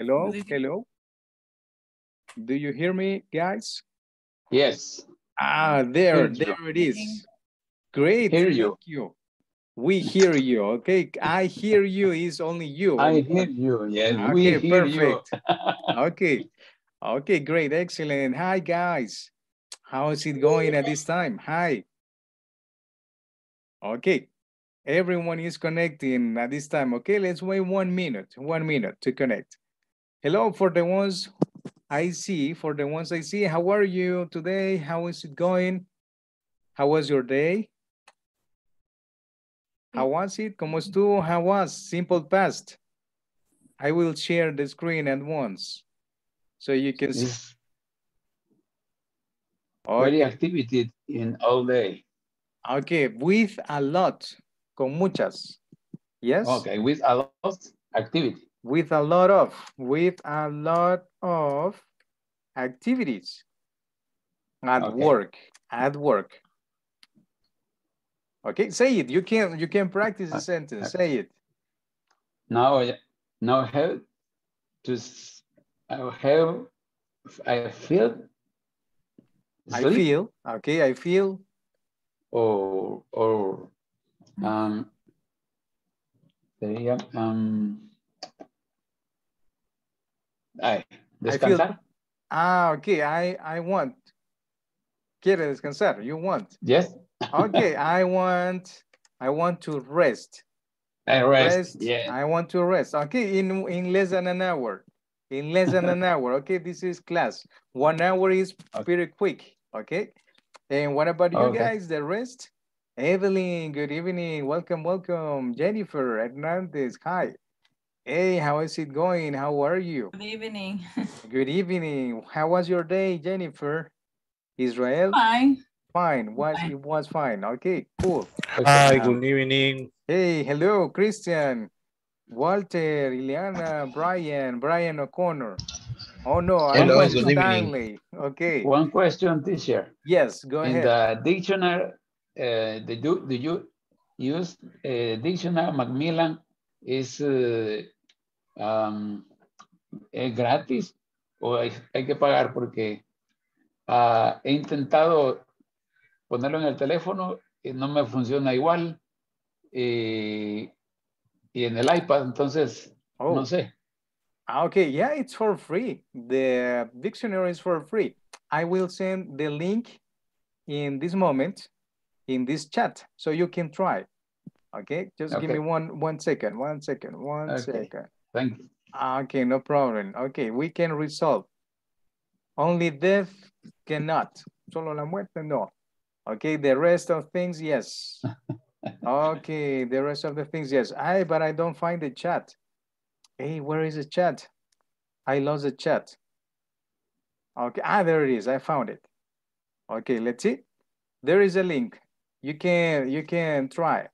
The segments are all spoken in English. Hello, hello. Do you hear me, guys? Yes. Ah, there it is. Great. Hear you. Thank you. We hear you, okay? I hear you is only you. I hear you, yes. Okay, we hear perfect. You. Okay. Okay, great, excellent. Hi, guys. How is it going at this time? Hi. Okay. Everyone is connecting at this time. Okay, let's wait 1 minute. 1 minute to connect. Hello for the ones I see. For the ones I see, how are you today? How is it going? How was your day? How was it? ¿Cómo estuvo? How was? Simple past. I will share the screen at once so you can see. Very activity in all day. Okay, with a lot. Con muchas. Yes? Okay, with a lot of activity. With a lot of activities at work. At work. Okay, say it. You can practice the sentence. Say it. Now I feel. Okay, I feel. Descansar. Ah, okay. I want. Quiere descansar. You want. Yes. Okay, I want to rest. I rest. Yeah. I want to rest. Okay, in less than an hour. In less than an hour. Okay, this is class. 1 hour is pretty quick. Okay. And what about you guys? The rest? Evelyn, good evening. Welcome, welcome. Jennifer Hernandez. Hi. Hey, how is it going? How are you? Good evening. Good evening. How was your day, Jennifer? Israel? Hi. Fine. It was fine. Okay, cool. Okay. Hi, good evening. Hey, hello, Christian, Walter, Ileana, Brian O'Connor. Oh, no, hello, I'm Stanley. Okay. One question, teacher. Yes, go ahead. In the dictionary, do you use a dictionary? Macmillan is gratis o hay que pagar porque he intentado ponerlo en el teléfono y no me funciona igual y en el iPad, entonces no sé. Okay, yeah, it's for free. The dictionary is for free. I will send the link in this moment in this chat so you can try. Okay, just give me one second. Thank you. Okay, no problem. Okay, we can resolve. Only death cannot. Solo la muerte no. Okay, the rest of things, yes. Okay, the rest of the things, yes. But I don't find the chat. Hey, where is the chat? I lost the chat. Okay, there it is. I found it. Okay, let's see. There is a link. You can try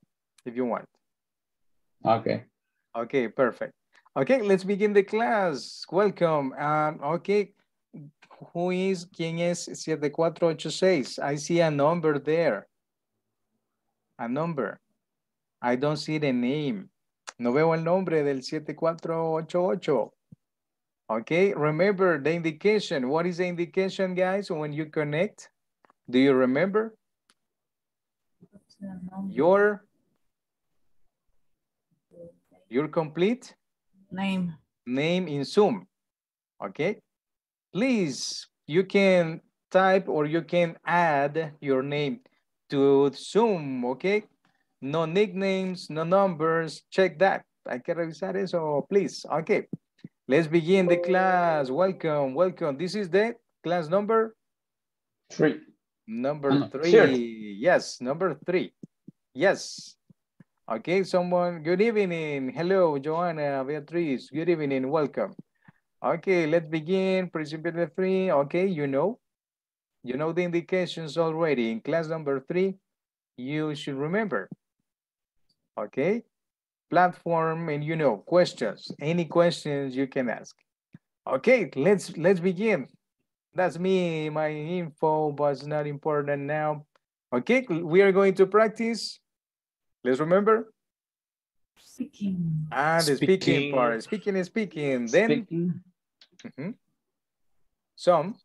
if you want. Okay. Okay, perfect. Okay, let's begin the class. Welcome. Okay. Who is, ¿quién es 7486? I see a number there. A number. I don't see the name. No veo el nombre del 7488. Okay, remember the indication. What is the indication, guys, when you connect? Do you remember? Your complete? Name. Name in Zoom. Okay. Please, you can type or you can add your name to Zoom, okay? No nicknames, no numbers, check that. Hay que revisar eso, please. Okay, let's begin the class. Welcome, welcome. This is the class number? 3. Number 3, sure. Yes, number 3. Yes. Okay, someone, good evening. Hello, Joanna, Beatrice, good evening, welcome. Okay, let's begin. Principle 3. Okay, you know the indications already. In class number 3, you should remember. Okay, platform and questions. Any questions you can ask. Okay, let's begin. That's me. My info was not important now. Okay, we are going to practice. Let's remember. Speaking. Ah, the speaking part. Speaking is speaking. Then speaking. Mm-hmm. Some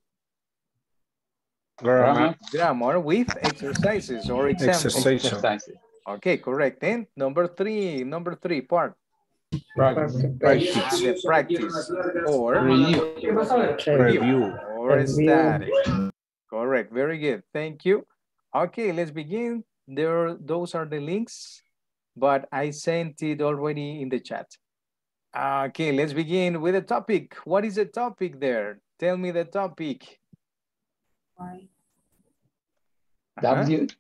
grammar with exercises or examples. Exercises. Okay, correct. Then number three part. Practice or review or study. Correct. Very good. Thank you. Okay, let's begin. Those are the links, but I sent it already in the chat. Okay, let's begin with the topic. What is the topic there? Tell me the topic. Why? WH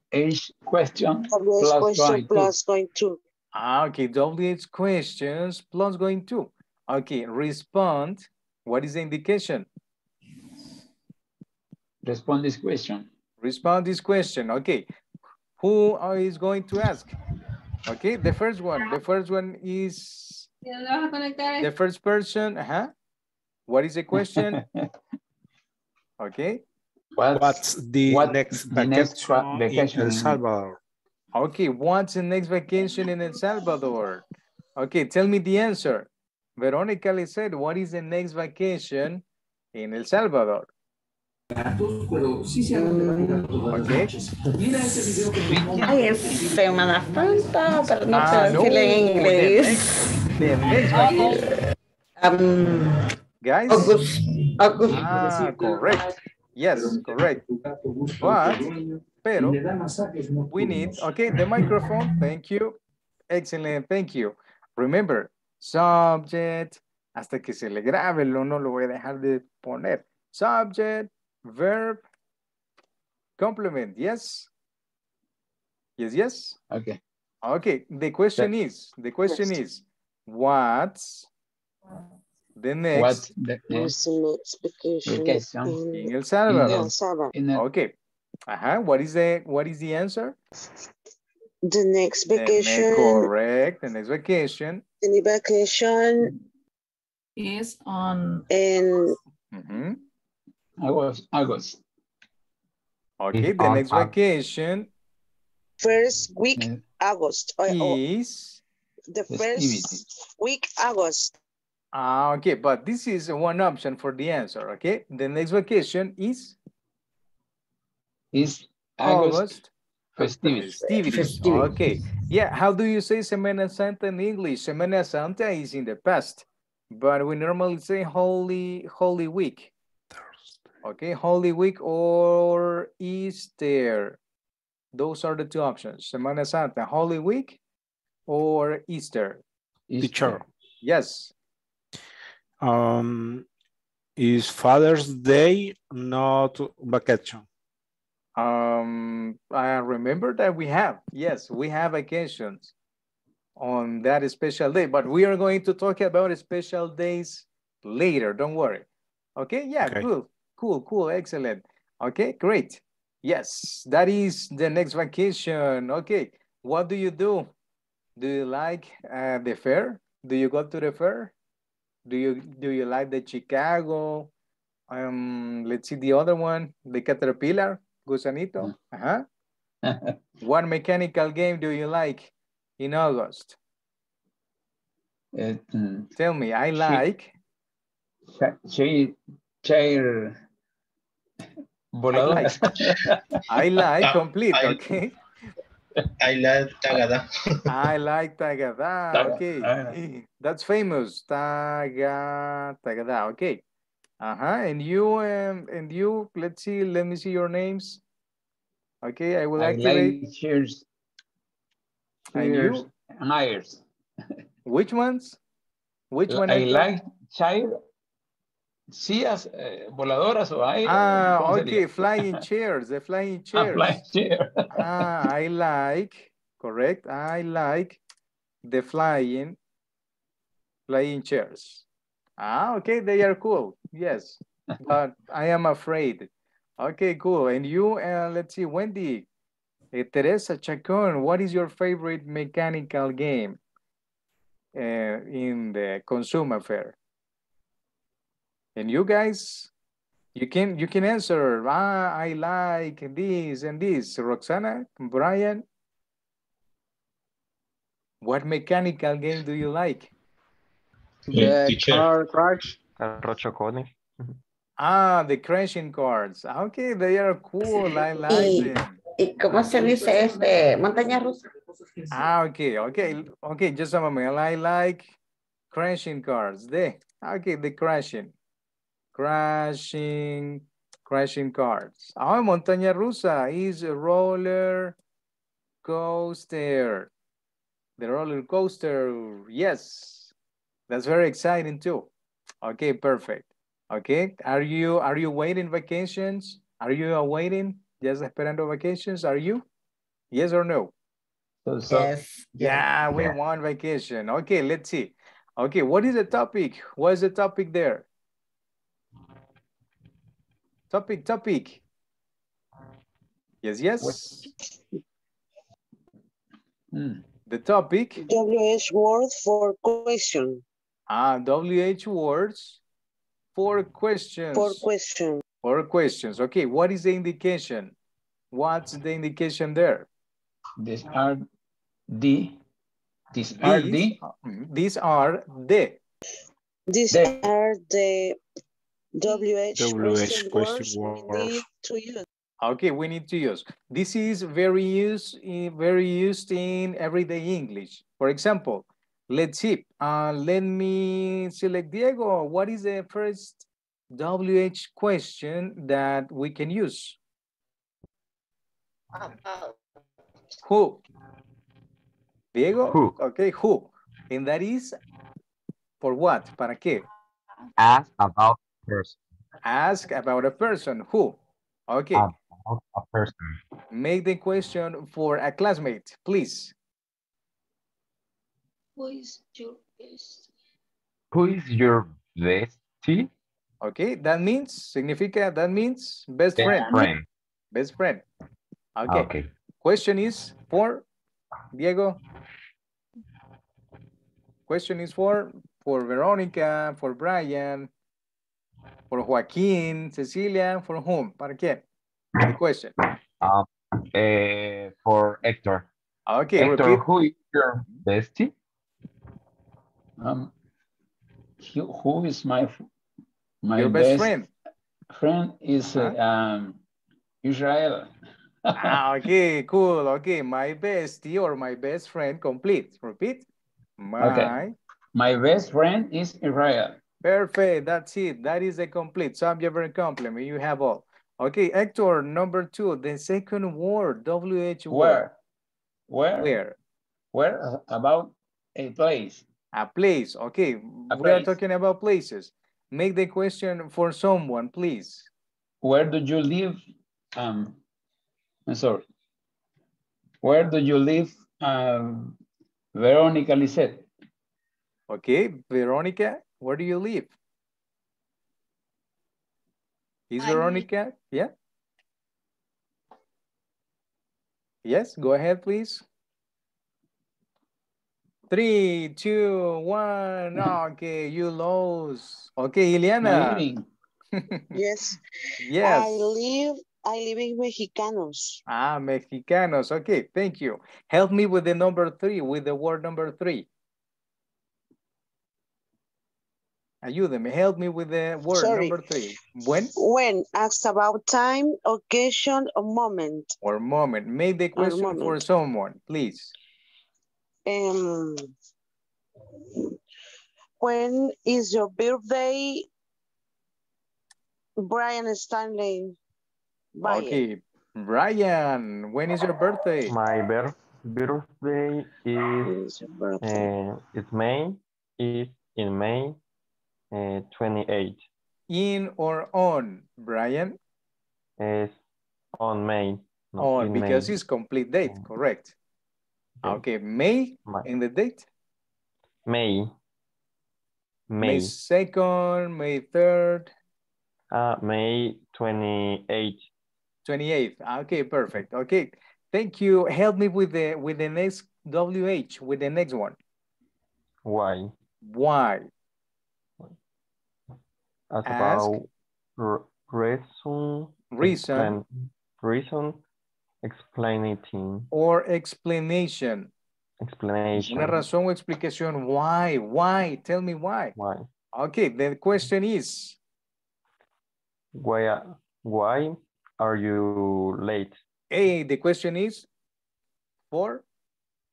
question plus going to. Okay, WH questions plus going to. Okay, respond. What is the indication? Respond this question. Respond this question. Okay. Who is going to ask? Okay, the first one is the first person. What is the question? Okay. What's the next vacation in El Salvador? Okay, what's the next vacation in El Salvador? Okay, tell me the answer. Veronica said, what is the next vacation in El Salvador? Okay. Guys? August. Ah, correct. Yes, correct. But, pero, we need, okay, the microphone. Thank you. Excellent. Thank you. Remember, subject, hasta que se le grabe, no lo voy a dejar de poner. Subject, verb, complement. Yes? Yes, yes? Okay. Okay, the question is, what's the next? What's the next vacation in El Salvador? Okay. What is the answer? The next vacation. Correct. The next vacation. The next vacation is on in August. Okay. The next vacation. First week August. Is the first week August. Okay, but this is one option for the answer, okay? The next vacation is August festivities. Okay, yeah, how do you say Semana Santa in English? Semana Santa is in the past, but we normally say Holy Week. Okay, Holy Week or Easter. Those are the two options, Semana Santa, Holy Week or Easter. Teacher. Yes. Is Father's Day not vacation? I remember that we have. Yes, we have vacations on that special day, but we are going to talk about special days later. Don't worry. Okay, yeah, okay. Cool, excellent. Okay, great. Yes, that is the next vacation. Okay, what do you do? Do you like the fair? Do you go to the fair? Do you like the Chicago? Let's see the other one, the Caterpillar, Gusanito. What mechanical game do you like in August? Tell me, I like. Chair. I like complete, okay. I like Tagada. I like Tagada. Okay. That's famous. Tagada. Okay. And you, let me see your names. Okay, I will activate. Like cheers. And you? Ayers. Which ones? Which one? I like chair. Sillas, voladoras o aire. Okay, flying chairs, the flying chairs. Flying chair. I like, correct, I like the flying chairs. Okay, they are cool, yes, but I am afraid. Okay, cool, and you, let's see, Wendy, Teresa Chacon, what is your favorite mechanical game in the consumer fair? And you guys, you can answer. I like this and this. Roxana, Brian. What mechanical game do you like? Yeah, car crash. Ah, the crashing cards. Okay, they are cool. I like them. ¿Y cómo se dice este? Montaña rusa. Ah, okay, okay, okay. Just a moment. I like crashing cards. There. Okay, the crashing. Crashing cards. Ah, montaña rusa is a roller coaster. The roller coaster. Yes, that's very exciting too. Okay, perfect. Okay, are you waiting vacations? Are you awaiting? Just esperando vacations, are you? Yes or no? Yes. Yeah, we want vacation. Okay, let's see. Okay, what is the topic? What is the topic there? Topic. Yes. The topic? WH words for question. Ah, WH words for questions. Or questions. Okay, what is the indication? What's the indication there? These are the WH question words to use. Okay, we need to use. This is very used in everyday English. For example, let's see. Let me select Diego. What is the first WH question that we can use? Who? Diego? Who? Okay, who? And that is for what? Para qué? Ask about a person. Ask about a person. Who? Okay. About a person. Make the question for a classmate, please. Who is your bestie? Who is your bestie? Okay, that means best friend. Best friend. Okay. Question is for Diego. Question is for Veronica, for Brian, for Joaquin, Cecilia, for whom? Para qué? The question. For Hector. Okay. Hector, repeat. Who is your bestie? Who is my best friend? Friend is Israel. Ah, okay, cool. Okay, my bestie or my best friend complete. Repeat. My best friend is Israel. Perfect. That's it. That is a complete subject verb complement. You have all. Okay, Hector, number two, the second word, WH word. Where about a place. A place. Okay, we are talking about places. Make the question for someone, please. Where do you live? I'm sorry. Where do you live, Veronica Lisette? Okay, Veronica, where do you live? Veronica, yeah? Yes, go ahead, please. 3, 2, 1, okay, you lost. Okay, Ileana. Yes. I live in Mexicanos. Ah, Mexicanos. Okay, thank you. Help me with the number three, with the word number three. Ayúdame, help me with the word number three. When? When, asked about time, occasion, or moment. Or moment. Make the question for someone, please. When is your birthday, Brian Stanley? Okay, Brian, when is your birthday? My birthday is in May 28. In or on, Brian? On May. On, because May. It's complete date, correct? Okay, May, and the date? May 2nd, May 3rd? May 28th. 28th, okay, perfect. Okay, thank you. Help me with the next WH, with the next one. Why? As about reason. Explain. Or explanation. explanation. Una razón o explicación. Why? Why? Tell me why. Why? Okay, the question is. Why are you late? Hey, the question is for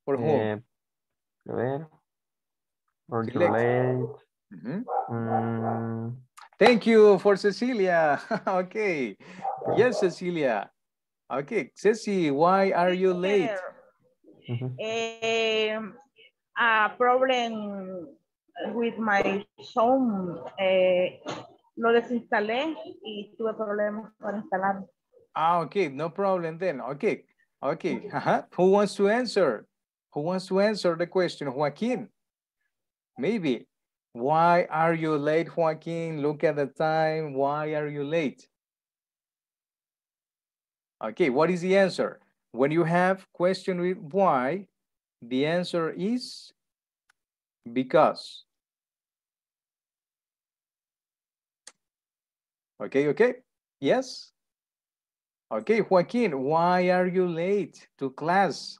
whom? Or you late? Mm-hmm. Thank you for Cecilia. Okay. Yes, Cecilia. Okay, Ceci, why are you late? Mm-hmm. A problem with my phone. Lo desinstalé y tuve problemas para instalarlo. Ah, okay, no problem then. Okay, okay. Uh-huh. Who wants to answer? Who wants to answer the question? Joaquin, maybe. Why are you late, Joaquin? Look at the time. Why are you late? Okay, what is the answer? When you have question with why, the answer is because. Okay, okay, yes. Okay, Joaquin, why are you late to class?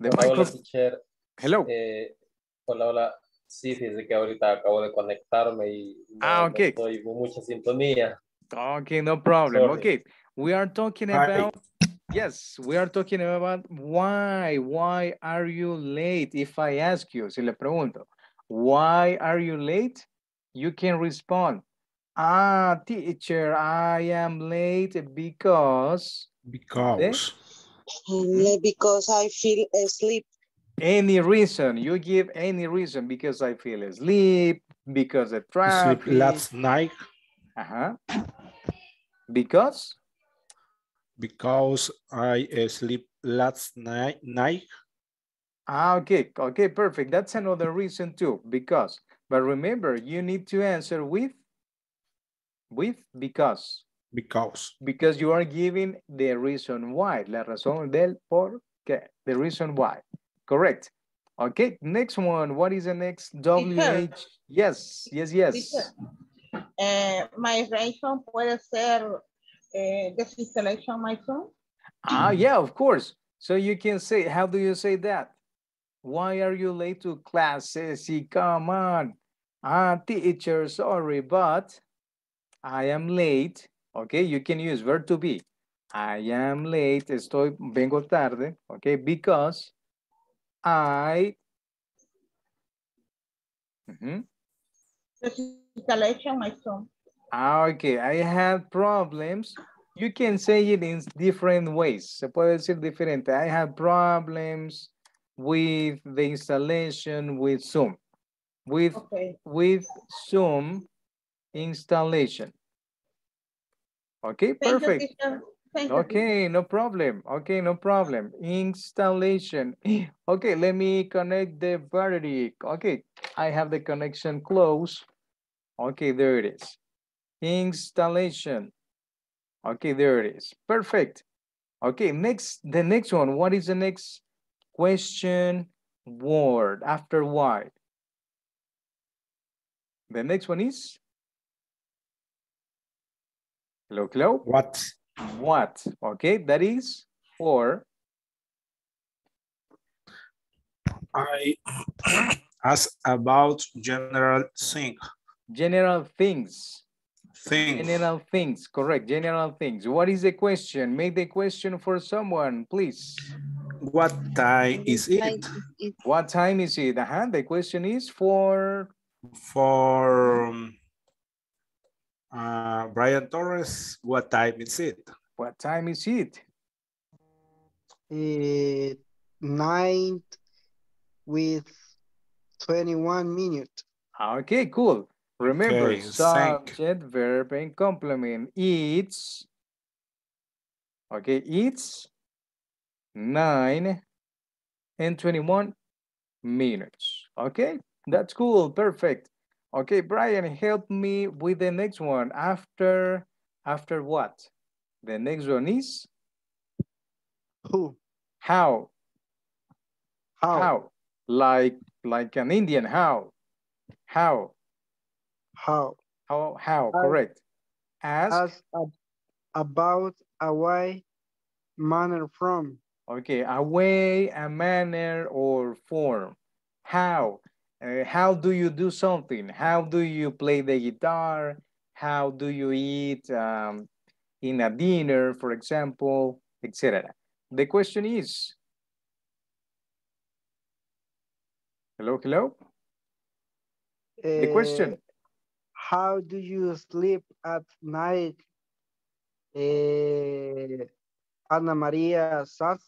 The microphone. Hello. Hola, hola. Sí, fíjese que ahorita acabo de conectarme y no, okay. No estoy con mucha sintonía. Okay, no problem. Sorry. Okay, we are talking about, yes, we are talking about why are you late? If I ask you, si le pregunto, why are you late? You can respond, ah, teacher, I am late because. Because. Eh? Because I feel asleep. Any reason, you give any reason, because I feel asleep, because the traffic. Sleep last night. Uh-huh. Because? Because I sleep last night. Ah, okay, okay, perfect. That's another reason too, because. But remember, you need to answer with because. Because. Because you are giving the reason why, la razón del por qué, the reason why. Correct. Okay, next one. What is the next? WH. Yes, yes, yes. My reason puede ser desinstallation my phone. Ah, yeah, of course. So you can say, how do you say that? Why are you late to class, Ceci? Come on. Ah, teacher, sorry, but I am late. Okay, you can use verb to be. I am late. Estoy, vengo tarde. Okay, because. I installation my phone. Okay, I have problems. You can say it in different ways. Se puede decir diferente. I have problems with the installation with Zoom. With okay. With Zoom installation. Okay, perfect. Okay, no problem. Okay, no problem. Installation. Okay, let me connect the battery. Okay, I have the connection closed. Okay, there it is. Installation. Okay, there it is. Perfect. Okay, next, the next one. What is the next question word after why? The next one is? Hello, hello. What? What? Okay, that is or. I ask about general things. General things. Things. General things, correct. General things. What is the question? Make the question for someone, please. What time is it? What time is it? Uh-huh. The question is for. For. Brian Torres, what time is it? What time is it? 9:21. Okay, cool. Remember, okay, subject, verb, and complement. It's, okay, it's 9:21. Okay, that's cool, perfect. Okay, Brian, help me with the next one. After what? The next one is? Who? How? How? How? Like an Indian, how? How? How? How, correct. Ask about a why manner from. Okay, a way, a manner, or form. How? How do you do something? How do you play the guitar? How do you eat in a dinner, for example, etc. The question is, hello, hello? The question. How do you sleep at night, Ana Maria Sass?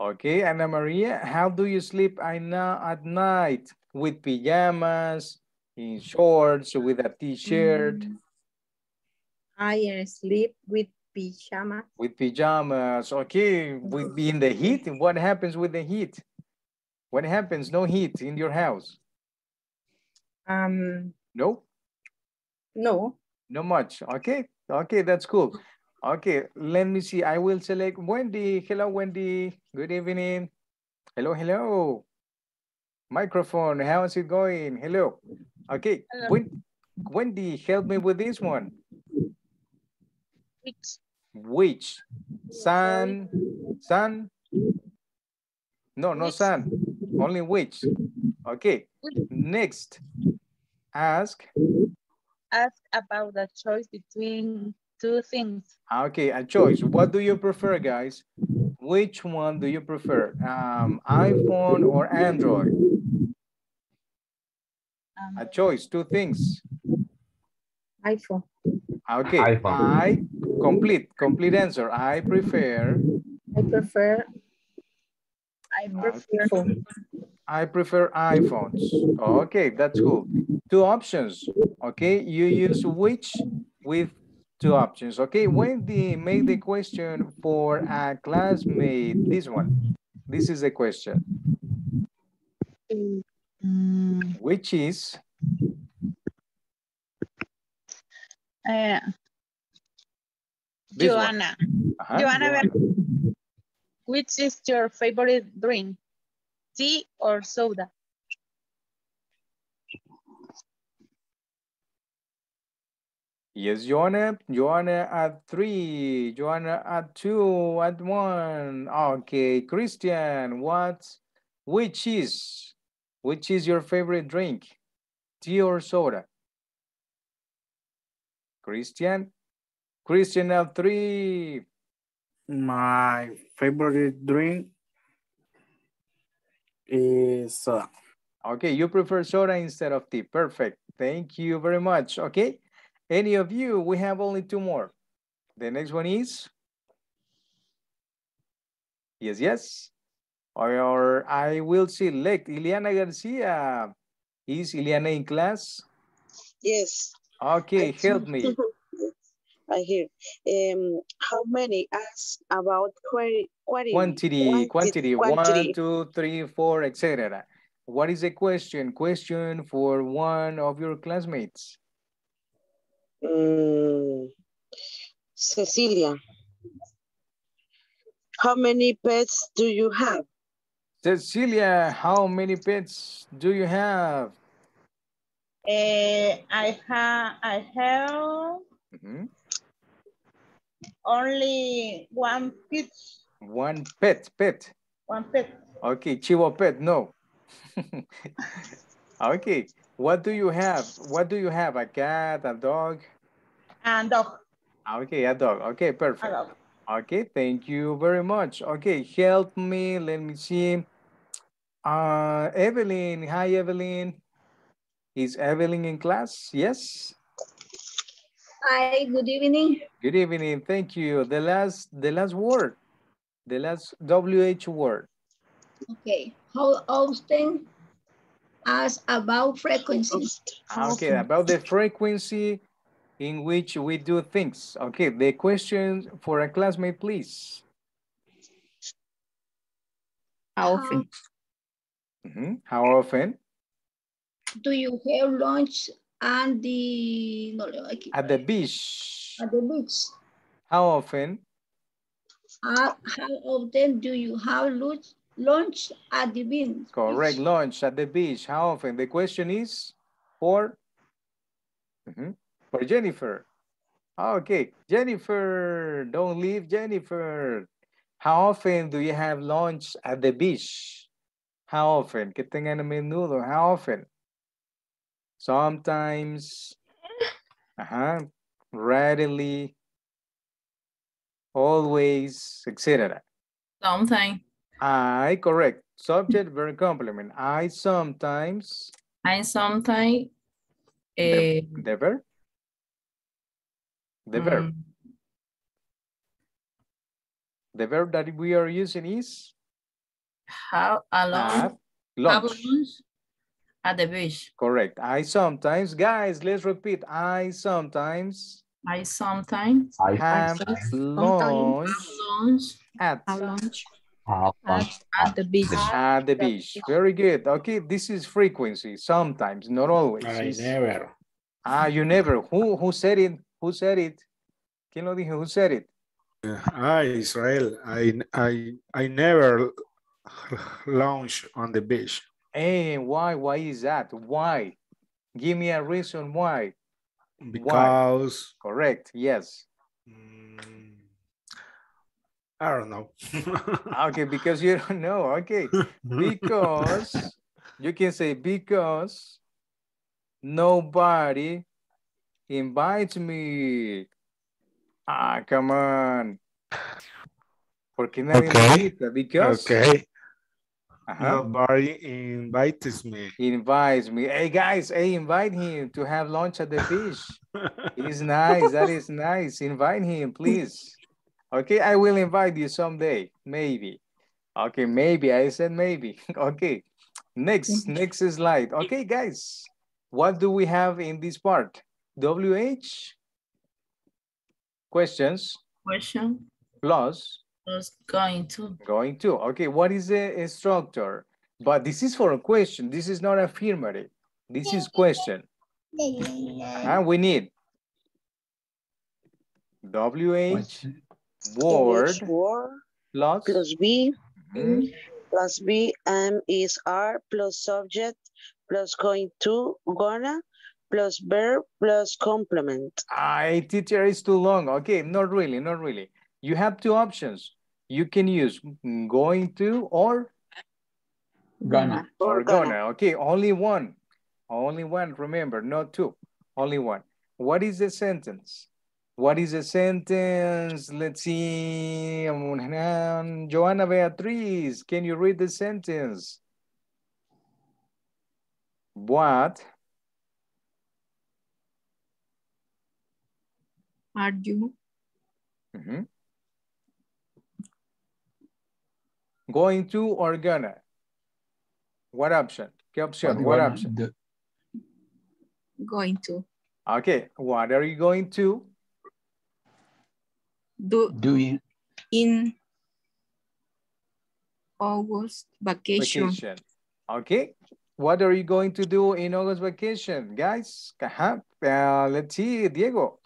Okay, Ana Maria, how do you sleep at night? With pajamas, in shorts, with a t-shirt? I sleep with pajamas. With pajamas, okay. With in the heat, what happens with the heat? What happens, no heat in your house? No? No. Not much, okay. Okay, that's cool. Okay, let me see. I will select Wendy. Hello, Wendy. Good evening. Hello, hello. Microphone, how is it going? Hello. Okay, hello. Wendy, help me with this one. Which? Sun? No, no sun. Only which. Okay, next. Ask about the choice between two things. Okay, a choice. What do you prefer, guys? Which one do you prefer? iPhone or Android? A choice, two things. iPhone. Okay, iPhone. Complete answer. I prefer. I prefer iPhones. Okay, that's cool. Two options. Okay, you use which with two options. Okay, Wendy, make the question for a classmate. This one. This is the question. Which is? Joanna. Joanna, which is your favorite drink? Tea or soda? Yes, Joanna. Joanna at 3. Joanna at 2. At 1. Okay, Christian, which is your favorite drink? Tea or soda? Christian? Christian at 3. My favorite drink is soda. Okay, you prefer soda instead of tea. Perfect. Thank you very much. Okay. Any of you, we have only two more. The next one is? Yes, yes. Or I will select Ileana Garcia. Is Ileana in class? Yes. Okay, help me. I hear. How many? Ask about quantity. 1, 2, 3, 4, etc. What is the question? Question for one of your classmates. Cecilia. How many pets do you have? Cecilia, how many pets do you have? I have only one pet. One pet. Okay, Chihuahua pet, no. Okay. What do you have? What do you have? A cat, a dog? A dog. Okay, a dog. Okay, perfect. Dog. Okay, thank you very much. Okay, help me. Let me see. Evelyn. Hi, Evelyn. Is Evelyn in class? Yes. Hi, good evening. Good evening. Thank you. The last word. The last WH word. Okay. How often? Ask about frequencies. Okay, about the frequency in which we do things. Okay, the question for a classmate, please. How often? How often? Do you have lunch at the... at the beach. At the beach. How often? How often do you have lunch? Lunch at the beach. Correct, lunch at the beach. How often? The question is for Jennifer. Okay, Jennifer, don't leave Jennifer. How often do you have lunch at the beach? How often? Que tengan a menudo. How often? Sometimes. Rarely. Always, etc. Sometimes. I, correct. Subject, verb, complement. I sometimes. I sometimes. The verb. The verb. The verb that we are using is? How alone? Lunch. At the beach. Correct. I sometimes. Guys, let's repeat. I sometimes. I sometimes. I have lunch. At lunch. At the beach. At the beach. Very good. Okay, this is frequency. Sometimes, not always. I never. Ah, you never. Who said it? Who said it? ¿Quién lo dijo? Who said it? Israel. I never lounge on the beach. And why? Why is that? Why? Give me a reason why. Because. Why? Correct. Yes. I don't know. Okay, because you don't know. Okay, because you can say because nobody invites me. Ah, come on. Porque nadie invita, because. Okay. Nobody invites me. Hey, guys, hey, invite him to have lunch at the beach. It's nice. That is nice. Invite him, please. Okay, I will invite you someday. Maybe. Okay, maybe. I said maybe. Okay. Next slide. Okay, guys. What do we have in this part? WH? Questions? Question. Plus? Plus going to. Going to. Okay, what is the structure? But this is for a question. This is not affirmative. This is question. And we need WH word plus B plus B M is R plus subject plus going to gonna plus verb plus complement. I teacher is too long. Okay, not really, not really. You have two options. You can use going to or gonna. Or gonna. Okay, only one. Only one. Remember, not two. Only one. What is the sentence? What is the sentence? Let's see. Joanna Beatriz, can you read the sentence? What are you going to or gonna? What option? What option? Going to. Okay. What are you going to? Doing in August vacation. Okay. What are you going to do in August vacation, guys? Let's see, Diego.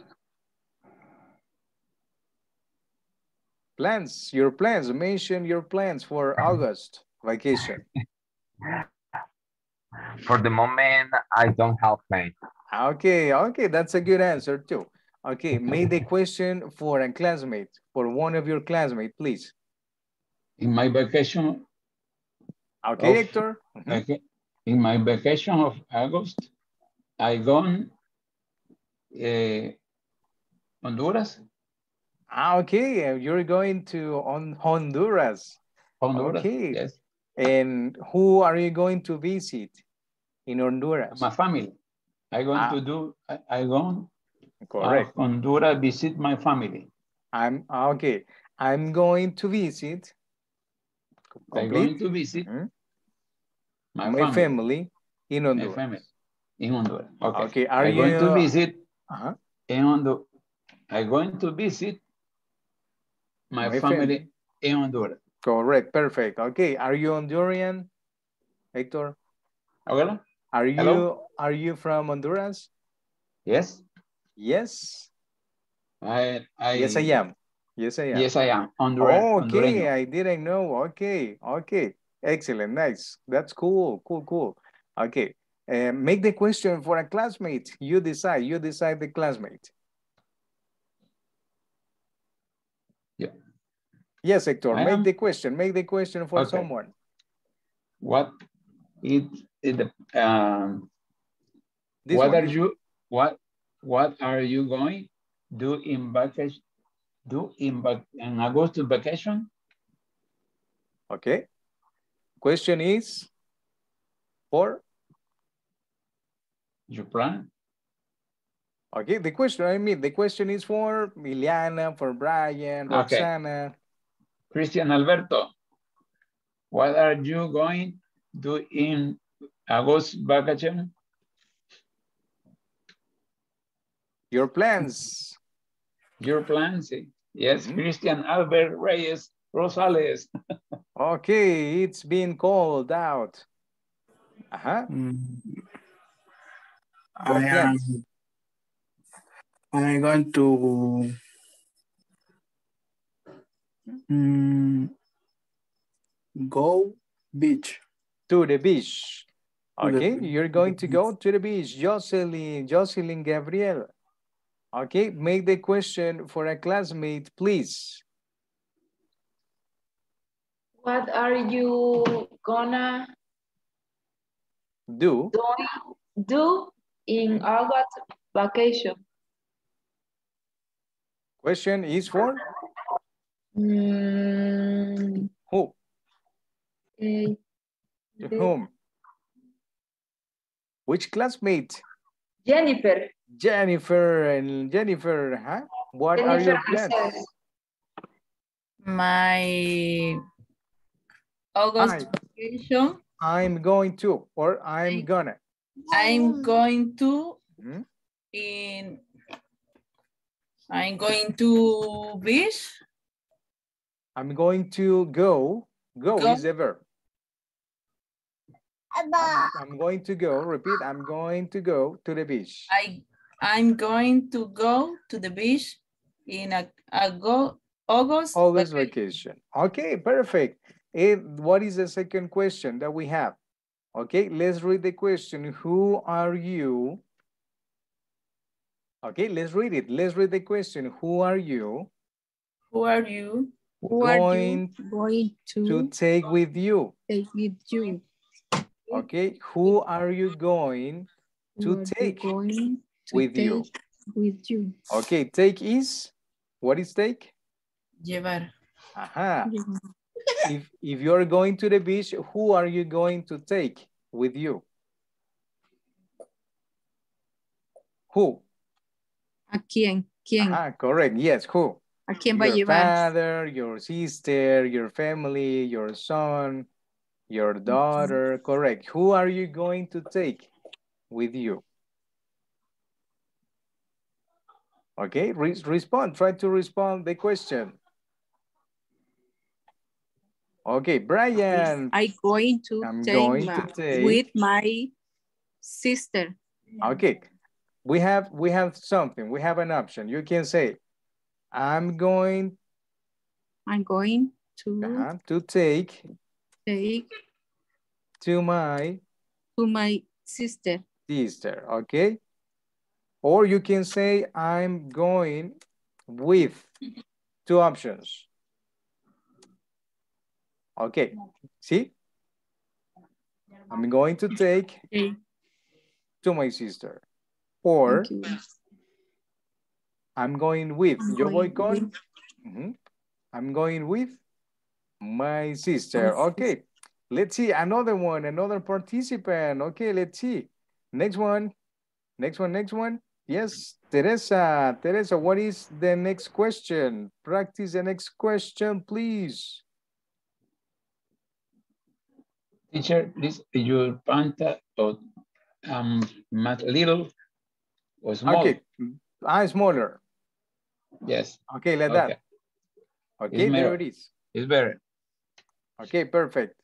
Plans, your plans, mention your plans for August vacation. For the moment, I don't have plans. Okay, okay, that's a good answer too. Okay, make the question for a classmate, for one of your classmates, please. In my vacation. Okay, of, Hector. Okay, in my vacation of August, I gone Honduras. Okay, you're going to Honduras. Honduras, okay. Yes. And who are you going to visit in Honduras? My family. I'm going to do, I'm going to Honduras, visit my family. I'm, okay, I'm going to visit. I'm going to visit my family in Honduras. My family in Honduras. Okay, okay. Are you going to visit in Honduras? I'm going to visit my family in Honduras. Correct, perfect. Okay, are you Honduran, Hector? Hello? Are you from Honduras? Yes. Yes. Yes, I am. Yes, I am. Yes, I am. Honduran. Oh, okay, Honduran. I didn't know. Okay, okay. Excellent, nice. That's cool, cool, cool. Okay, make the question for a classmate. You decide the classmate. Yes, Hector, make the question for someone. What are you going do in vacation? An August vacation? Okay. Question is for your plan. Okay, the question, the question is for Ileana, for Brian, Roxana. Okay. Christian Alberto, what are you going to do in August vacation? Your plans. Your plans, yes, Christian Alberto Reyes Rosales. Okay, it's been called out. I'm going to go beach. To the beach. Okay, you're going to go to the beach. Jocelyn Gabriel. Okay, make the question for a classmate, please. What are you gonna do in August vacation? Question is for? Who? To whom? Which classmate? Jennifer. Jennifer, huh? What are your plans? My August vacation. I'm going to, or I'm gonna. I'm going to I'm going to beach. I'm going to go. Go is the verb. I'm going to go. Repeat. I'm going to go to the beach. I'm going to go to the beach in August vacation. Okay, perfect. And what is the second question that we have? Okay, let's read the question. Who are you? Okay, let's read it. Let's read the question. Who are you? Who are you? Going to take with you? Take with you. Okay, who are you going to take with you? With you. Okay, take is, what is take? Llevar. Aha. Llevar. If you're going to the beach, who are you going to take with you? Who? A quien. Quien. Ah, correct. Yes, who? A quien va a llevar. Your father, your sister, your family, your son, your daughter. Correct. Who are you going to take with you? Okay, respond. Try to respond the question. Okay, Brian. I'm going to take with my sister. Okay, we have something. We have an option. You can say, I'm going to take to my sister. Sister, okay. Or you can say, I'm going with. Two options. Okay, see? I'm going to take to my sister. Or I'm going with. Yo voy con. I'm going with my sister. Okay, let's see another one, another participant. Okay, let's see. Next one. Yes, Teresa. Teresa, what is the next question? Practice the next question, please. Teacher, this your panta or little or small? Okay, smaller. Yes. Okay, like that. Okay, there it is. It's better. Okay, perfect.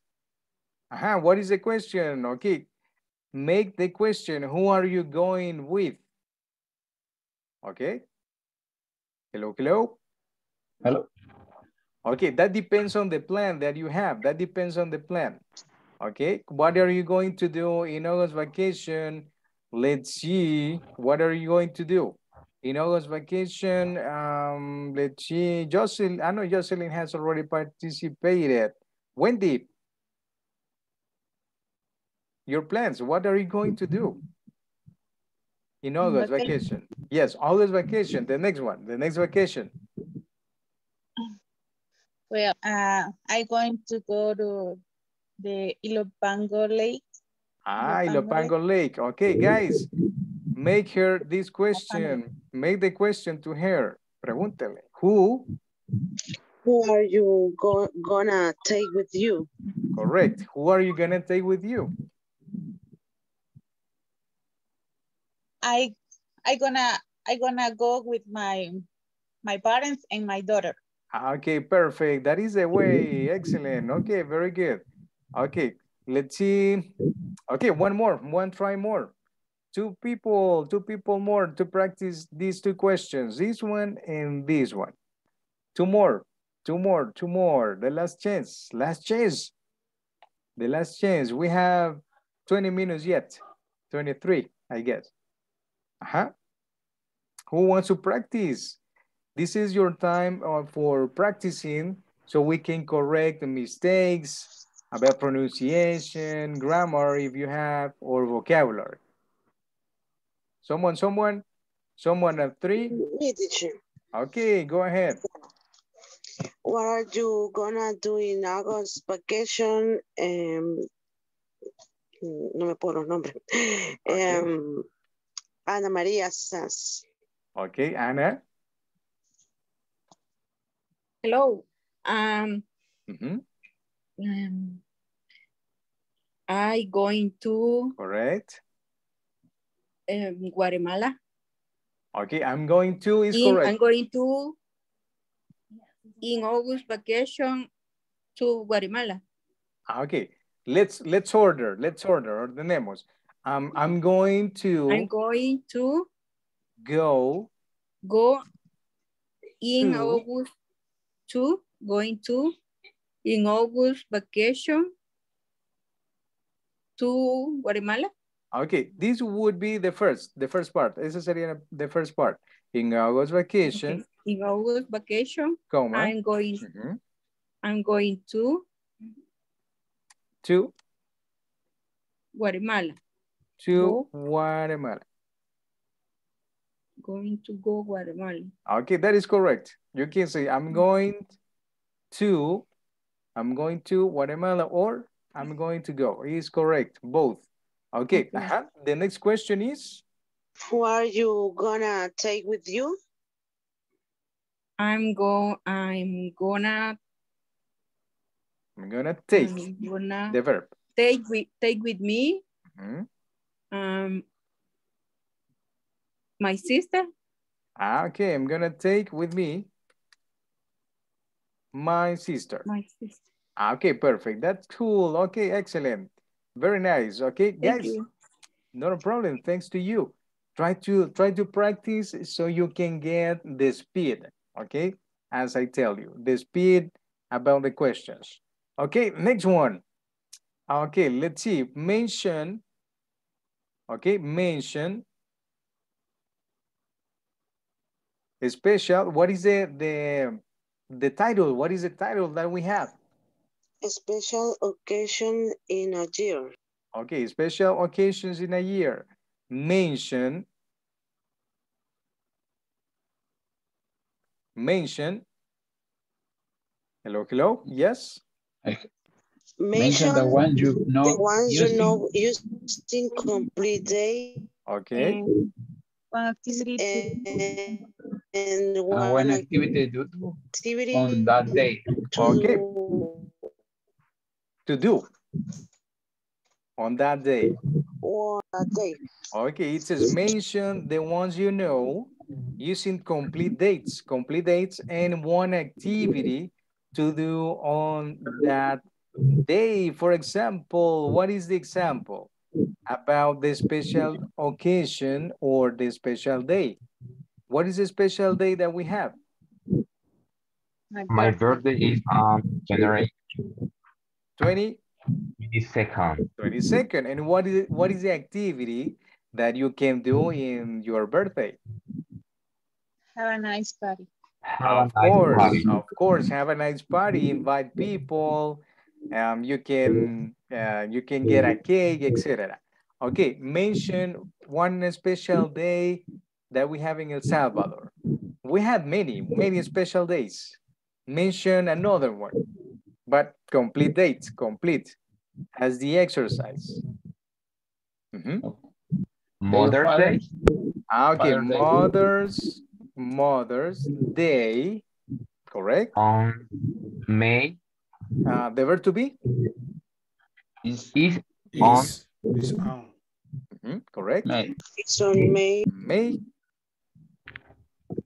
What is the question? Okay, make the question. Who are you going with? Okay. Hello. Okay, that depends on the plan that you have. That depends on the plan. Okay, what are you going to do in August vacation? Let's see, what are you going to do? In August vacation, Jocelyn, I know Jocelyn has already participated. Wendy, your plans, what are you going to do? In August vacation. Yes, August vacation, the next one, the next vacation. Well, I'm going to go to the Ilopango Lake. Ah, Ilopango Lake. Okay, guys, make her this question. Make the question to her. Pregúntale, who are you gonna take with you? Correct. Who are you gonna take with you? I gonna go with my parents and my daughter. Okay, perfect. That is the way. Excellent. Okay, very good. Okay, let's see. Okay, one more. One try more. Two people more to practice these two questions, this one and this one. Two more. The last chance. The last chance. We have 20 minutes yet. 23, I guess. Who wants to practice? This is your time for practicing so we can correct the mistakes about pronunciation, grammar if you have, or vocabulary. Someone at three? Me, teacher. Okay, go ahead. What are you gonna do in August vacation? No me puedo los nombres. Okay. Ana Maria Sass. Okay, Ana. Hello. I going to. Correct. Guatemala. Okay, I'm going to is correct. I'm going to in August vacation to Guatemala. Okay, let's order. Ordenemos. I'm going to go in to. August to going to in August vacation to Guatemala. Okay, this would be the first part. This is the first part. In August vacation. Okay. In August vacation, comma. I'm going to Guatemala. Going to go Guatemala. Okay, that is correct. You can say I'm going to Guatemala or I'm going to go. It is correct, both. Okay, the next question is? Who are you gonna take with you? I'm gonna the verb. Take with me my sister. Okay, I'm gonna take with me my sister. Okay, perfect. That's cool. Okay, excellent. Very nice. Okay, guys, not a problem. Thanks to you. Try to practice so you can get the speed. Okay, as I tell you, the speed about the questions. Okay, next one. Okay, let's see. Mention. Okay, mention. Special. What is the title? What is the title that we have? A special occasion in a year. Okay, special occasions in a year. Mention. Hello. Yes. Mention the one you know. The ones you know using complete day. Okay. And one activity do on that day. Okay. To do on that day. Okay, it says mention the ones you know using complete dates and one activity to do on that day. For example, what is the example? About the special occasion or the special day. What is the special day that we have? My birthday is on January 22nd. And what is the activity that you can do in your birthday? Have a nice party. Of course, have a nice party, invite people, you can get a cake, etc. Okay, mention one special day that we have in El Salvador. We have many, many special days. Mention another one, but complete dates, complete as the exercise. Mm-hmm. Mother's Day. Okay, Mother's Day, correct? On May. The verb to be? Is on. Mm-hmm, correct. May. It's on May. May.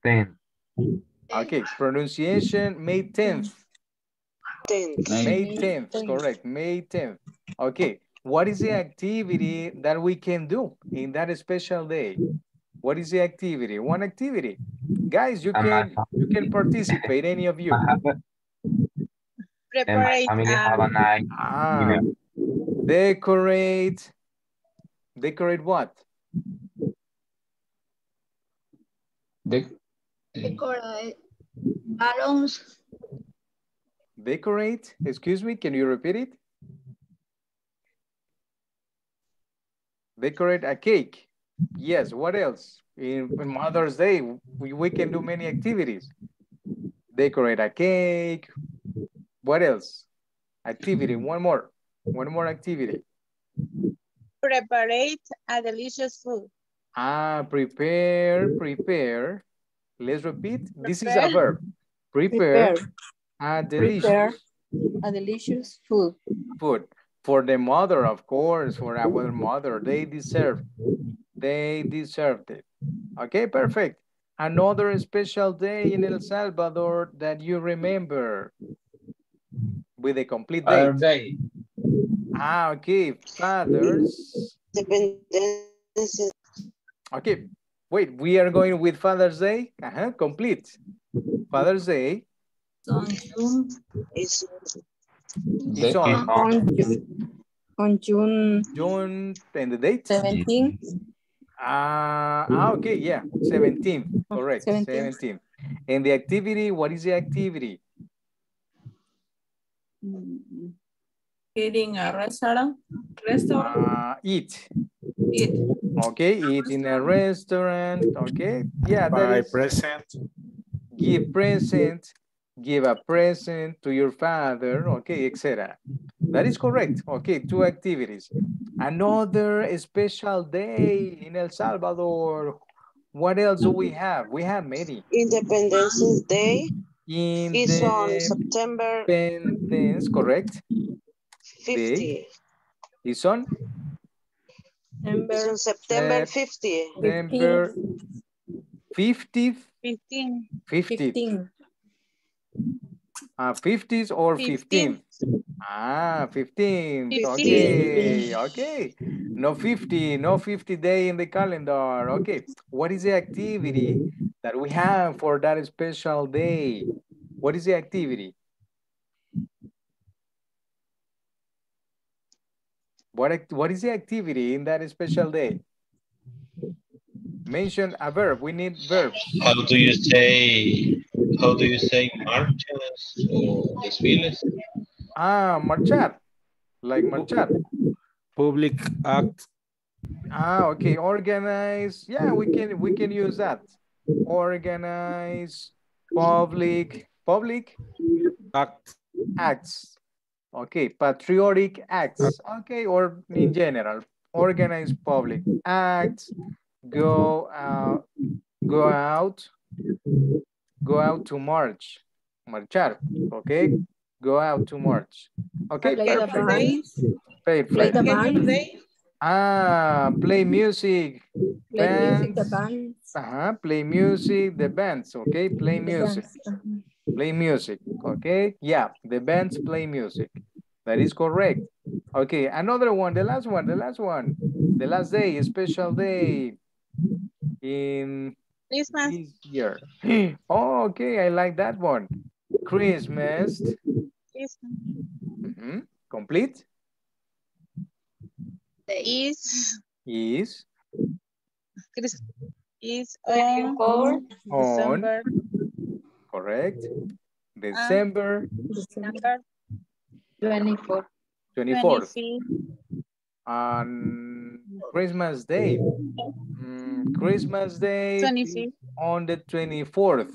10. Okay, pronunciation, May 10th. May 10th, correct, May 10th. Okay, what is the activity that we can do in that special day? What is the activity? One activity. Guys, you can participate, any of you. Preparate. Decorate. Decorate what? Decorate. Balloons. Decorate. Excuse me, can you repeat it? Decorate a cake. Yes, what else? In Mother's Day, we can do many activities. Decorate a cake. What else? Activity, one more activity. Prepare a delicious food. Prepare. Let's repeat. Prepare. This is a verb. Prepare a delicious food. For the mother, of course, for our mother, they deserved it. Okay, perfect. Another special day in El Salvador that you remember with a complete date. Father's Day. Okay, Father's. Okay, wait, we are going with Father's Day? Complete. Father's Day. It's on June and the date? 17th. Okay, yeah, 17th, correct, 17th. And the activity, what is the activity? Eating a restaurant. Eat. Okay, eat in a restaurant, okay. Yeah, Give a present to your father, okay, etc. That is correct. Okay, two activities. Another special day in El Salvador. What else do we have? We have many. Independence Day is on September. Independence, correct. 50. It's on? September 50. September 50th. 15th. 50s or 15? 15. Okay, okay. No 50 day in the calendar. Okay, what is the activity that we have for that special day? What is the activity? What is the activity in that special day? Mention a verb. We need verbs. How do you say marches or desfiles? Marchar. Like marchar. Public act. Okay. Organize. Yeah, we can use that. Organize. Public. Acts. Okay. Patriotic acts. Okay. Or in general. Organize public acts. Go out to march. Marchar. Okay. Go out to march. Okay. Play the band. Play music. Play music, the bands. Okay. Play music. Okay. Yeah. The bands play music. That is correct. Okay. Another one. The last one. The last day. Special day. In Christmas year. Oh, okay, I like that one. Christmas. Mm-hmm. Complete. Is. Is. Christ is on December. Correct. December 24th. 24th. And Christmas Day. Christmas Day 25th. On the 24th.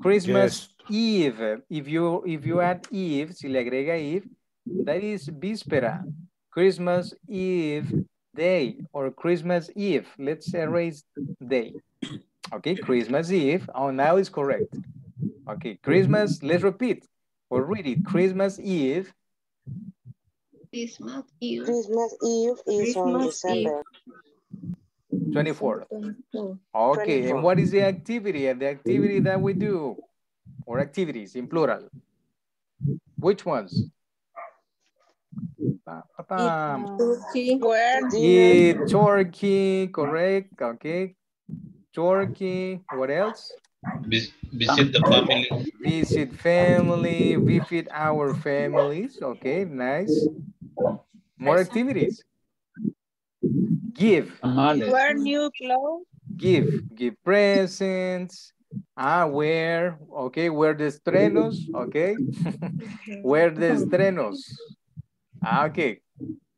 Christmas Eve. If you add Eve, si le agrega Eve, that is víspera. Christmas Eve day or Christmas Eve. Let's erase day. Okay, Christmas Eve. Oh, now it's correct. Okay, Christmas, let's repeat or read it. Christmas Eve. Christmas Eve. Christmas Eve is on December 24th. Okay, 24th. And what is the activity? The activity that we do, or activities in plural. Which ones? Turkey, correct. Okay. Turkey, what else? Visit the family. Visit family, visit our families. Okay, nice. More activities. Give. Wear new clothes. Give presents. Wear. Okay, wear the estrenos. Okay. Wear the estrenos. Okay.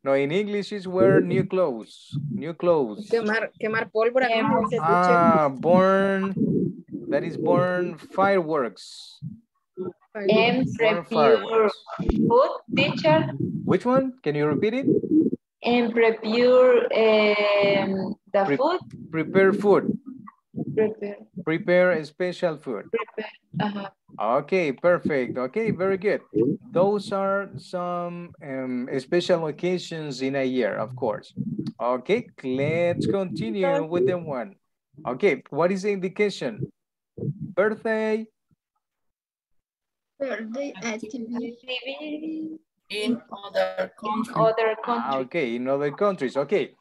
No, in English is wear new clothes. New clothes. Quemar pólvora. Burn. That is burn fireworks. Prepare food, teacher. Which one? Can you repeat it? And prepare the food. Prepare food. Prepare a special food. Okay, perfect. Okay, very good. Those are some special occasions in a year, of course. Okay, let's continue with the one. Okay, what is the indication? Birthday. Birthday activity. In other countries. Okay, in other countries. Okay,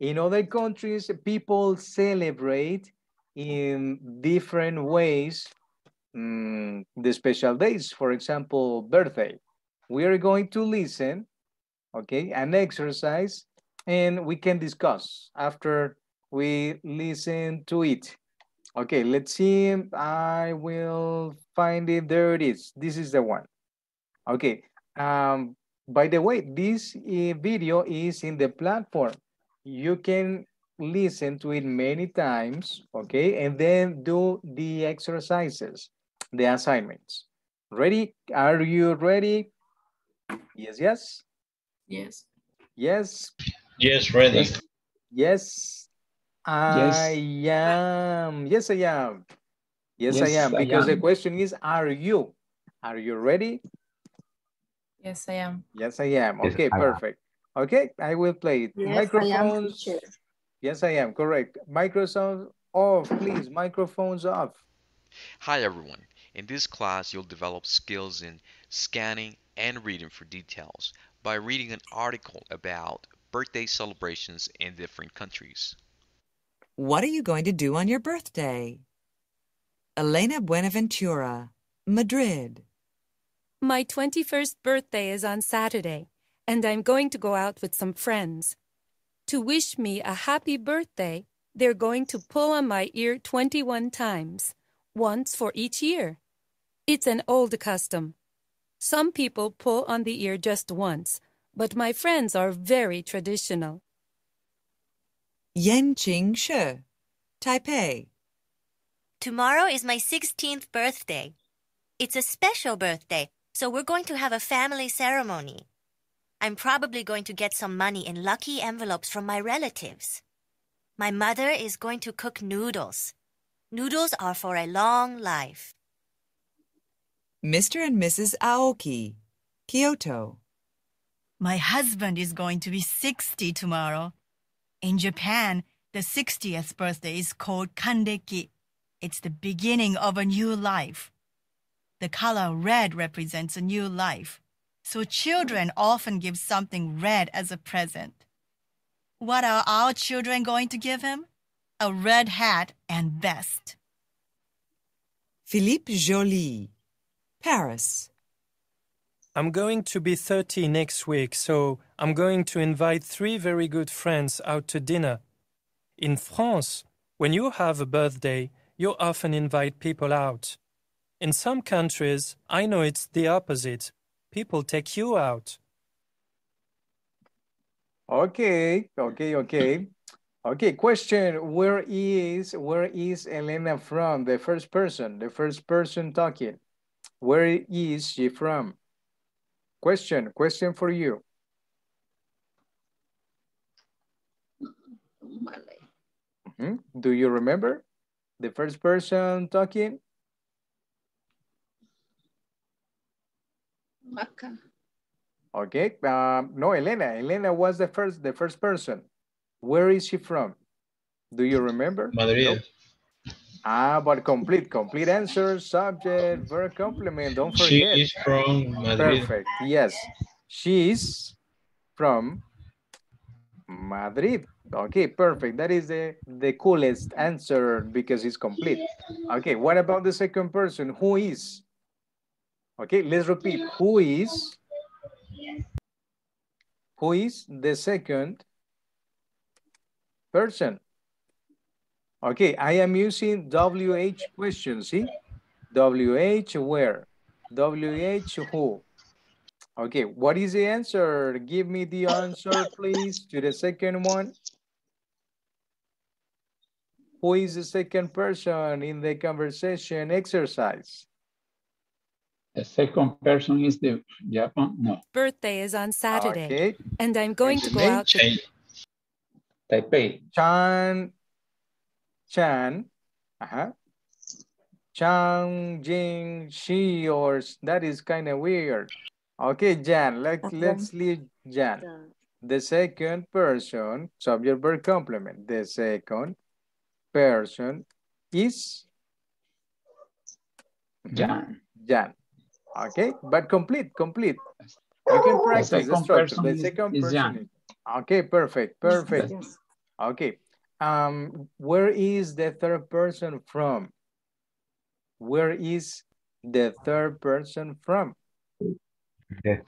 in other countries, people celebrate in different ways the special days. For example, birthday. We are going to listen, okay, an exercise, and we can discuss after we listen to it. Okay, let's see. I will find it. There it is. This is the one. Okay. By the way, this video is in the platform. You can listen to it many times, okay, and then do the exercises, the assignments. Ready? Are you ready? Yes, yes. Yes. Yes. Yes, ready. Yes. I am. Yes, I am. Yes, I am. Because the question is, are you? Are you ready? Yes, I am. Yes, I am. Okay, perfect. Okay, I will play it. Yes, microphones. I am. Yes, I am. Correct. Microphones off, please. Microphones off. Hi, everyone. In this class, you'll develop skills in scanning and reading for details by reading an article about birthday celebrations in different countries. What are you going to do on your birthday? Elena Buenaventura, Madrid. My 21st birthday is on Saturday, and I'm going to go out with some friends. To wish me a happy birthday, they're going to pull on my ear 21 times, once for each year. It's an old custom. Some people pull on the ear just once, but my friends are very traditional. Yan Qing She, Taipei. Tomorrow is my 16th birthday. It's a special birthday. So we're going to have a family ceremony. I'm probably going to get some money in lucky envelopes from my relatives. My mother is going to cook noodles. Noodles are for a long life. Mr. and Mrs. Aoki, Kyoto. My husband is going to be 60 tomorrow. In Japan, the 60th birthday is called Kanreki. It's the beginning of a new life. The color red represents a new life, so children often give something red as a present. What are our children going to give him? A red hat and vest. Philippe Jolie, Paris. I'm going to be 30 next week, so I'm going to invite 3 very good friends out to dinner. In France, When you have a birthday, you often invite people out. In some countries, I know it's the opposite. People take you out. Okay. Okay, question, where is Elena from? The first person talking. Where is she from? Question for you. Do you remember the first person talking? Maca. Okay, no, Elena. Elena was the first person. Where is she from? Do you remember? Madrid. Nope. But complete answer, subject, verb, complement. Don't forget. She is from Madrid. Perfect. Yes, she is from Madrid. Okay, perfect. That is the coolest answer because it's complete. Okay, what about the second person? Who is? Okay, let's repeat. Who is? Who is the second person? Okay, I am using WH questions, see? WH where? WH who? Okay, what is the answer? Give me the answer, please, to the second one. Who is the second person in the conversation exercise? The second person is the Japan, no. Birthday is on Saturday, okay. And I'm going to go out to Taipei. Yan Qing She, or that is kind of weird. Okay, Jan, let's leave Jan. The second person, subject, verb, complement. The second person is Jan. Jan. Okay, but complete. You can practice the structure. The second person. Okay, perfect. Yes. Okay, where is the third person from? Where is the third person from? The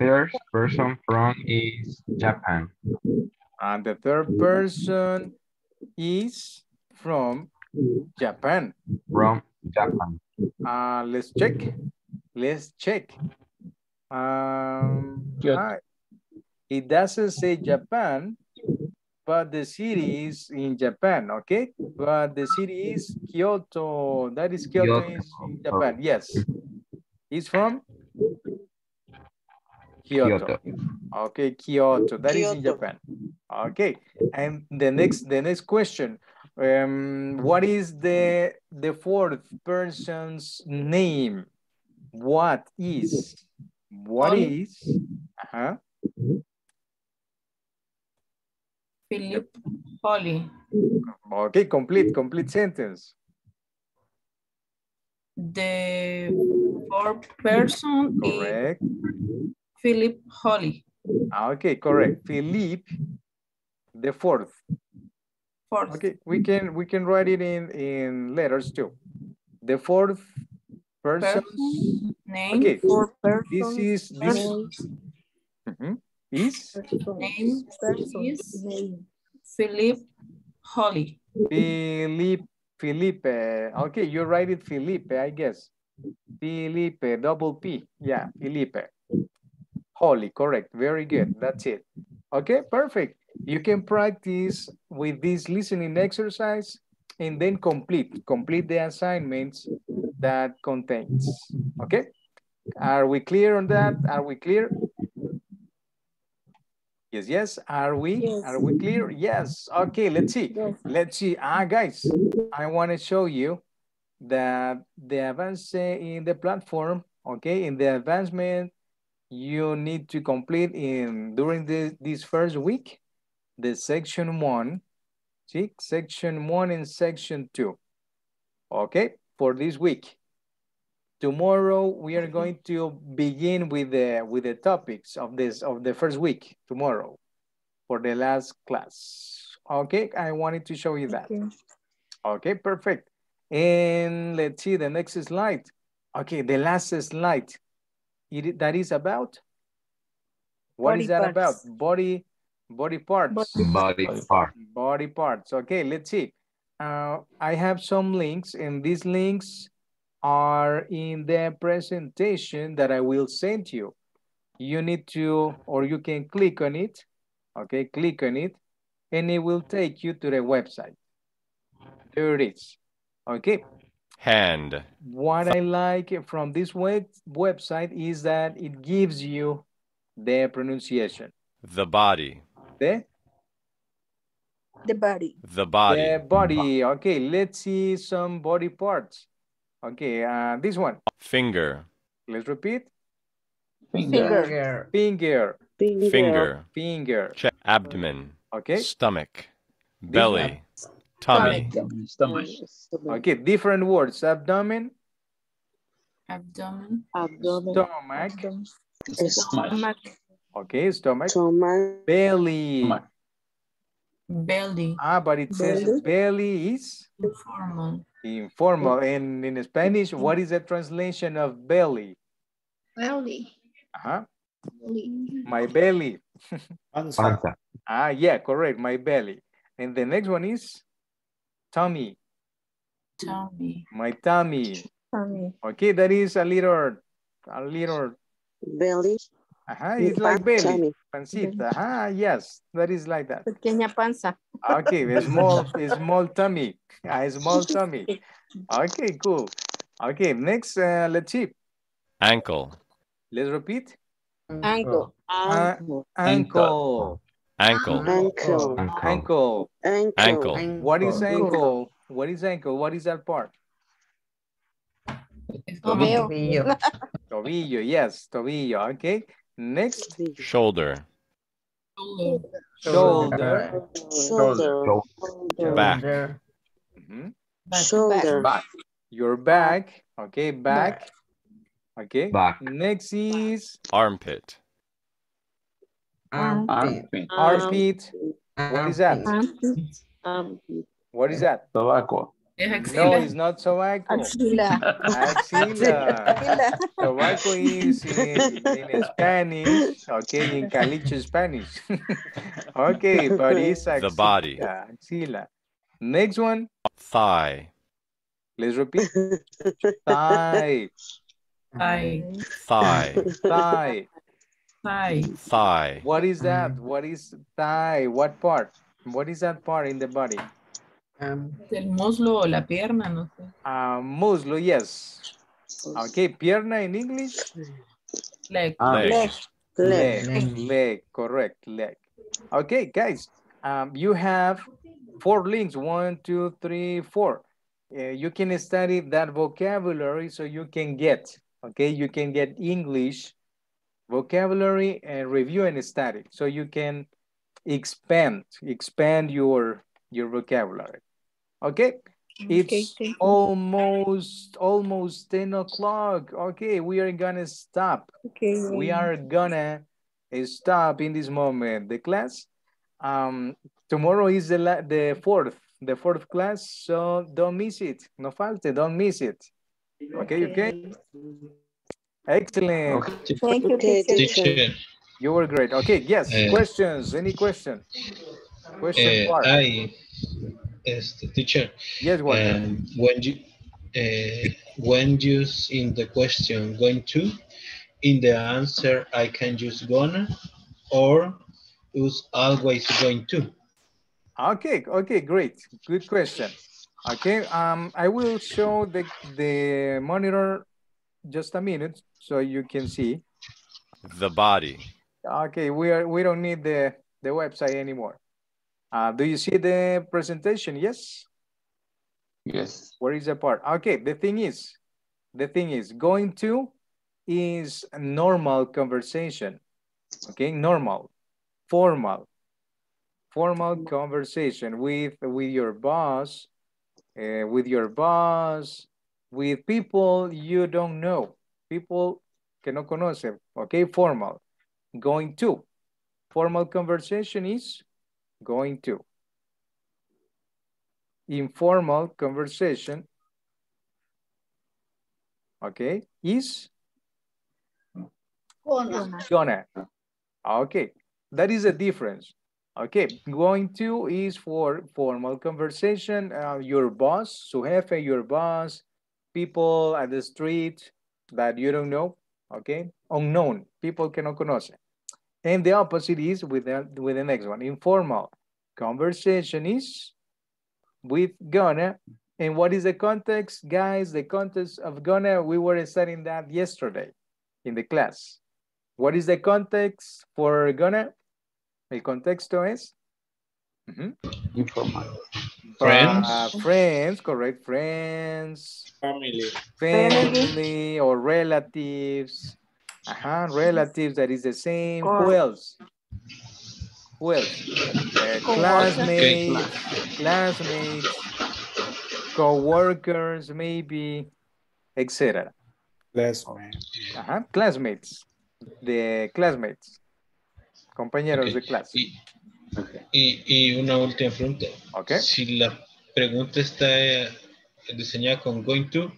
third person from is Japan. And the third person is from Japan. From Japan. Let's check. It doesn't say Japan, but the city is in Japan, okay? But the city is Kyoto. That is Kyoto. Is in Japan, yes. It's from Kyoto. Okay, Kyoto. That is in Japan. Okay, and the next question. What is the fourth person's name? What is Philippe Jolie. Okay, complete sentence. The fourth person is Philippe Jolie. Okay, correct. Philippe the fourth. Okay, we can write it in letters too. The fourth person's name. Okay, this is Philippe Jolie. Felipe. Okay, you write it Felipe, I guess. Felipe, double P. Yeah, Felipe. Holy, correct. Very good. That's it. Okay, perfect. You can practice with this listening exercise and then complete the assignments that contains. Okay? Are we clear on that? Are we clear? Yes. Are we? Yes. Are we clear? Yes. Okay, let's see. Yes. Let's see. Guys, I want to show you that the advance in the platform, okay, in the advancement, you need to complete during this first week, the section 1, see, section 1 and section 2, okay, for this week. Tomorrow we are going to begin with the topics of the first week tomorrow for the last class. Okay, I wanted to show you that. Okay, perfect. And let's see the next slide. Okay, the last slide. That is about? What is that about? Body parts. Body parts. Okay, let's see. I have some links, and these links are in the presentation that I will send you. You need to, or you can click on it, okay? Click on it, and it will take you to the website. There it is, okay? Hand. What I like from this website is that it gives you the pronunciation. The body. The body. The body. The body. Okay, let's see some body parts. Okay, this one. Finger. Let's repeat. Finger. Finger. Finger. Finger. Finger. Check. Abdomen. Okay. Stomach. Belly. Tummy. Stomach. Okay, different words. Abdomen. Abdomen. Abdomen. Stomach. Stomach. Okay, stomach. Stomach. Belly. Stomach. Belly. Ah, but it belly. Says belly is informal. Informal. And in Spanish, what is the translation of belly? Belly. Uh-huh. My belly. Ah, yeah, correct. My belly. And the next one is tummy. Tummy. My tummy. Tummy. Okay, that is a little belly. Uh-huh, it's like belly, tummy. Pancita. Uh-huh, yes, that is like that. Pequeña panza. Okay, a small tummy. A small tummy. Okay, cool. Okay, next, let's see. Ankle. Let's repeat. Ankle. Ankle. Ankle. Ankle. Ankle. Ankle. Ankle. What is ankle? What is ankle? What is that part? Tobillo. Tobillo, yes, tobillo. Okay. Next. Shoulder. Shoulder. Shoulder. Shoulder. Shoulder. Back. Mm-hmm. Back. Shoulder. Back. Your back. Okay, back. Okay. Back. Next is armpit. Armpit. Armpit. What is that? Armpit. What is that? Tobacco. No, it's not tobacco. Axilla. Axilla. Tobacco is in Spanish, okay, in Caliche Spanish. Okay, but it's axilla. The body. Axilla. Next one. Thigh. Let's repeat. Thigh. Thigh. Thigh. Thigh. Thigh. Thigh. What is that? What is thigh? What part? What is that part in the body? El muslo o la pierna, no sé. Muslo, yes. Okay, pierna in English? Leg. Leg. Leg. Leg. Leg, correct, leg. Okay, guys, you have 4 links, 1, 2, 3, 4. You can study that vocabulary so you can get, okay? You can get English vocabulary and review and study. So you can expand your vocabulary. Okay, it's almost 10 o'clock. Okay, we are gonna stop. Okay. We are gonna stop in this moment, the class. Tomorrow is the fourth class, so don't miss it. No falte, don't miss it. Okay, okay? Excellent. Okay. Thank you, teacher. You were great. Okay, yes, questions, any question? Question part. Teacher. Yes, what? When using the question going to, in the answer I can use gonna or use always going to. Okay. Okay. Great. Good question. Okay. I will show the monitor just a minute so you can see the body. Okay. We don't need the website anymore. Do you see the presentation? Yes? Yes. Where is the part? Okay, the thing is, going to is normal conversation. Okay, normal, formal conversation with your boss, with people you don't know, people que no conocen, okay, formal. Going to, formal conversation is going to. Informal conversation, okay, is gonna. Okay, that is the difference. Okay, going to is for formal conversation. Your boss, su jefe, your boss, people at the street that you don't know, okay? Unknown, people que no conoce. And the opposite is with the next one. Informal conversation is with gonna. And what is the context, guys? The context of gonna, we were studying that yesterday in the class. What is the context for gonna? El contexto es informal. Friends. Friends, correct. Friends. Family or relatives. Relatives, that is the same. Or who else? Who else? Classmates, co-workers, maybe, etc. Classmates. Classmates. The classmates. Compañeros de clase. Y una última pregunta. Okay. Si la pregunta está diseñada con going to,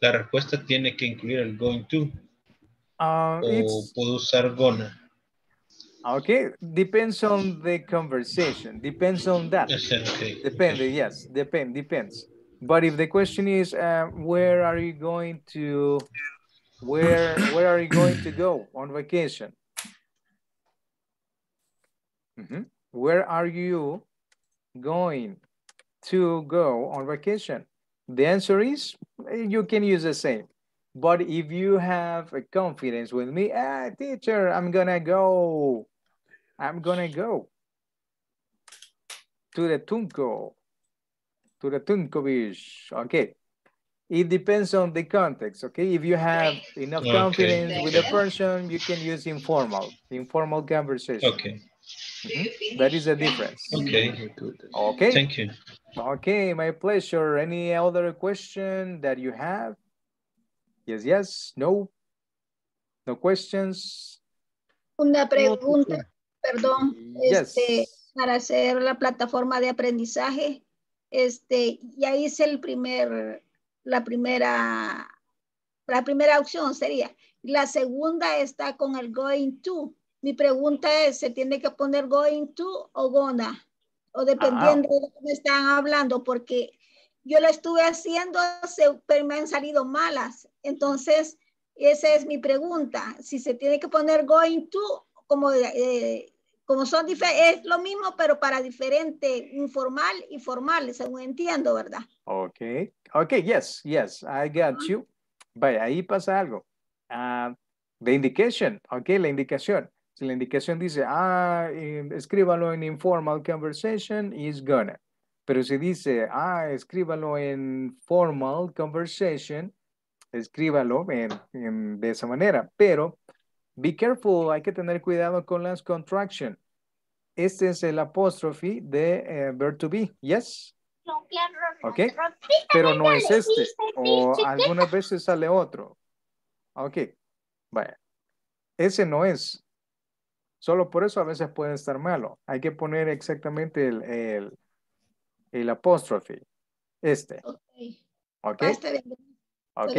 la respuesta tiene que incluir el going to. O puedo usar gonna. Okay, depends on the conversation. Depends on that. Okay. Depends. But if the question is, where are you going to, where are you going to go on vacation? Where are you going to go on vacation? The answer is you can use the same. But if you have a confidence with me, teacher, I'm gonna go to the Tunco beach. Okay, it depends on the context. Okay, if you have enough confidence with a person, you can use informal conversation. Okay. That is the difference. Okay. Okay. Thank you. Okay, my pleasure. Any other question that you have? Yes, yes, no. No questions. Una pregunta, perdón. Yes. Para hacer la plataforma de aprendizaje, ya hice la primera opción sería. La segunda está con el going to. Mi pregunta es, ¿se tiene que poner going to o gonna? O dependiendo de lo que me están hablando, porque yo lo estuve haciendo, pero me han salido malas. Entonces, esa es mi pregunta. Si se tiene que poner going to, como son diferentes, es lo mismo, pero para diferente, informal y formal, según entiendo, ¿verdad? Okay, yes, I got you. Vaya, ahí pasa algo. The indication, okay, la indicación. Si la indicación dice, escríbalo en informal conversation, is gonna. Pero si dice, escríbalo en formal conversation, escríbalo de esa manera. Pero, be careful, hay que tener cuidado con las contractions. Este es el apóstrofe de verb to be, yes. No, claro, no. Ok, pero no es este. O algunas veces sale otro. Ok, vaya. Ese no es. Solo por eso a veces puede estar malo. Hay que poner exactamente el apóstrofe. Este. Okay.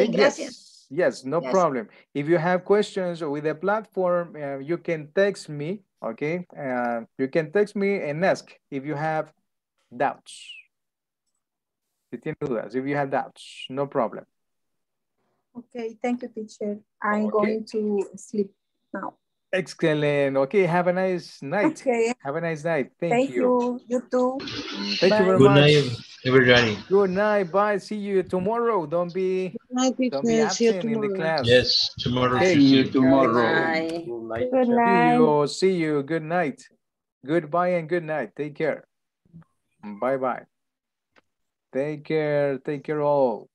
Gracias. Yes, no problem. If you have questions with the platform, you can text me. Okay. You can text me and ask if you have doubts. Si tiene dudas, if you have doubts, no problem. Okay. Thank you, teacher. I'm going to sleep now. Excellent. Okay, have a nice night. Okay. Have a nice night. Thank you. You too. Thank you very much. Good night, everybody. Good night. Bye. See you tomorrow. Don't be absent in the class. Yes, tomorrow. See you tomorrow. Bye. Good night. See you. Good night. Goodbye and good night. Take care. Bye bye. Take care. Take care all.